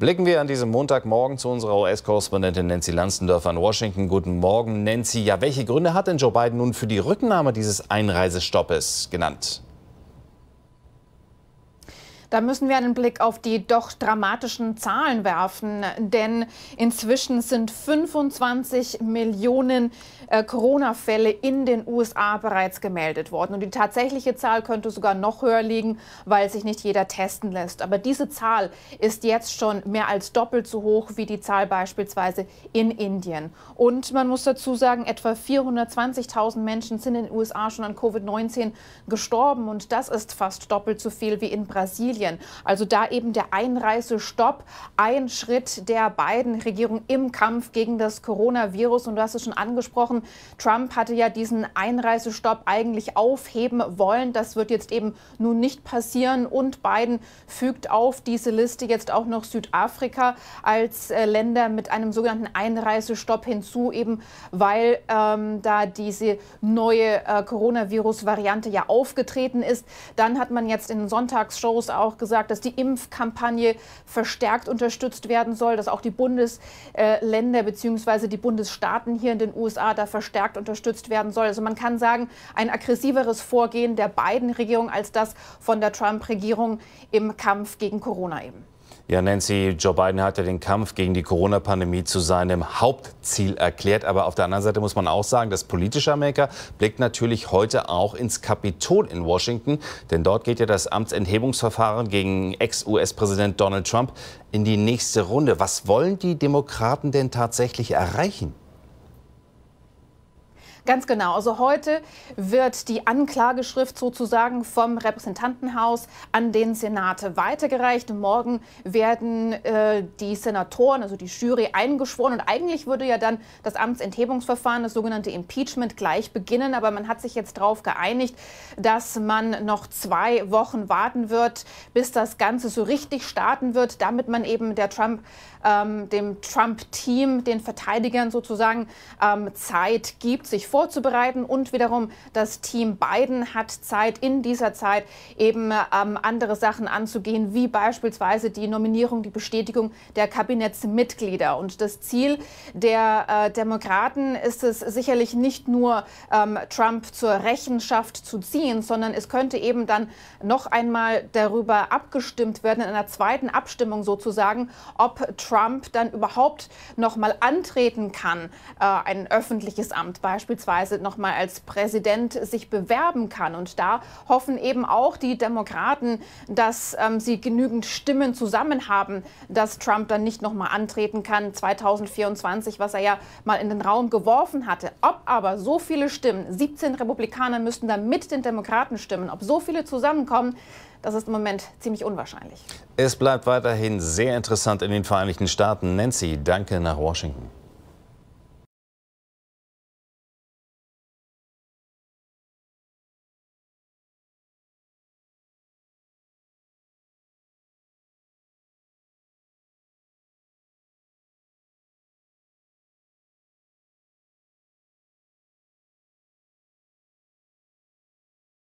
Blicken wir an diesem Montagmorgen zu unserer US-Korrespondentin Nancy Lanzendörfer in Washington. Guten Morgen, Nancy. Ja, welche Gründe hat denn Joe Biden nun für die Rücknahme dieses Einreisestoppes genannt? Da müssen wir einen Blick auf die doch dramatischen Zahlen werfen, denn inzwischen sind 25 Millionen Corona-Fälle in den USA bereits gemeldet worden. Und die tatsächliche Zahl könnte sogar noch höher liegen, weil sich nicht jeder testen lässt. Aber diese Zahl ist jetzt schon mehr als doppelt so hoch wie die Zahl beispielsweise in Indien. Und man muss dazu sagen, etwa 420.000 Menschen sind in den USA schon an Covid-19 gestorben. Und das ist fast doppelt so viel wie in Brasilien. Also da eben der Einreisestopp, ein Schritt der Biden-Regierung im Kampf gegen das Coronavirus. Und du hast es schon angesprochen, Trump hatte ja diesen Einreisestopp eigentlich aufheben wollen. Das wird jetzt eben nun nicht passieren. Und Biden fügt auf diese Liste jetzt auch noch Südafrika als Länder mit einem sogenannten Einreisestopp hinzu, eben weil da diese neue Coronavirus-Variante ja aufgetreten ist. Dann hat man jetzt in den Sonntagsshows auch gesagt, dass die Impfkampagne verstärkt unterstützt werden soll, dass auch die Bundesländer bzw. die Bundesstaaten hier in den USA da verstärkt unterstützt werden soll. Also man kann sagen, ein aggressiveres Vorgehen der Biden-Regierung als das von der Trump-Regierung im Kampf gegen Corona eben. Ja, Nancy, Joe Biden hat ja den Kampf gegen die Corona-Pandemie zu seinem Hauptziel erklärt. Aber auf der anderen Seite muss man auch sagen, das politische Amerika blickt natürlich heute auch ins Kapitol in Washington. Denn dort geht ja das Amtsenthebungsverfahren gegen Ex-US-Präsident Donald Trump in die nächste Runde. Was wollen die Demokraten denn tatsächlich erreichen? Ganz genau. Also heute wird die Anklageschrift sozusagen vom Repräsentantenhaus an den Senat weitergereicht. Morgen werden die Senatoren, also die Jury, eingeschworen. Und eigentlich würde ja dann das Amtsenthebungsverfahren, das sogenannte Impeachment, gleich beginnen. Aber man hat sich jetzt darauf geeinigt, dass man noch 2 Wochen warten wird, bis das Ganze so richtig starten wird, damit man eben der dem Trump-Team, den Verteidigern sozusagen Zeit gibt, sich vorzubereiten, und wiederum das Team Biden hat Zeit, in dieser Zeit eben andere Sachen anzugehen, wie beispielsweise die Nominierung, die Bestätigung der Kabinettsmitglieder. Und das Ziel der Demokraten ist es sicherlich nicht nur, Trump zur Rechenschaft zu ziehen, sondern es könnte eben dann noch einmal darüber abgestimmt werden, in einer zweiten Abstimmung sozusagen, ob Trump dann überhaupt noch mal antreten kann, ein öffentliches Amt beispielsweise noch mal als Präsident sich bewerben kann. Und da hoffen eben auch die Demokraten, dass sie genügend Stimmen zusammen haben, dass Trump dann nicht noch mal antreten kann 2024, was er ja mal in den Raum geworfen hatte. Ob aber so viele Stimmen, 17 Republikaner müssten dann mit den Demokraten stimmen, ob so viele zusammenkommen, das ist im Moment ziemlich unwahrscheinlich. Es bleibt weiterhin sehr interessant in den Vereinigten Staaten. Nancy, danke nach Washington.